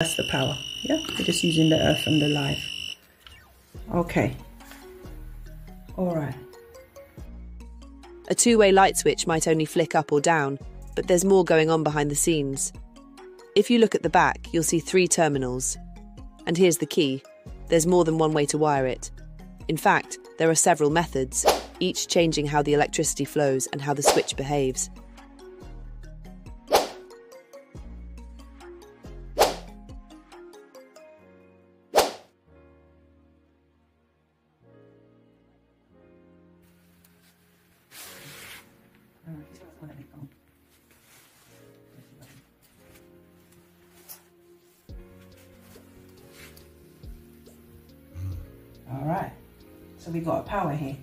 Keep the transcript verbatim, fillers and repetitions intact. That's the power. Yeah, we're just using the earth and the live. Okay. All right. A two-way light switch might only flick up or down, but there's more going on behind the scenes. If you look at the back, you'll see three terminals. And here's the key. There's more than one way to wire it. In fact, there are several methods, each changing how the electricity flows and how the switch behaves. All right, so we've got a power here.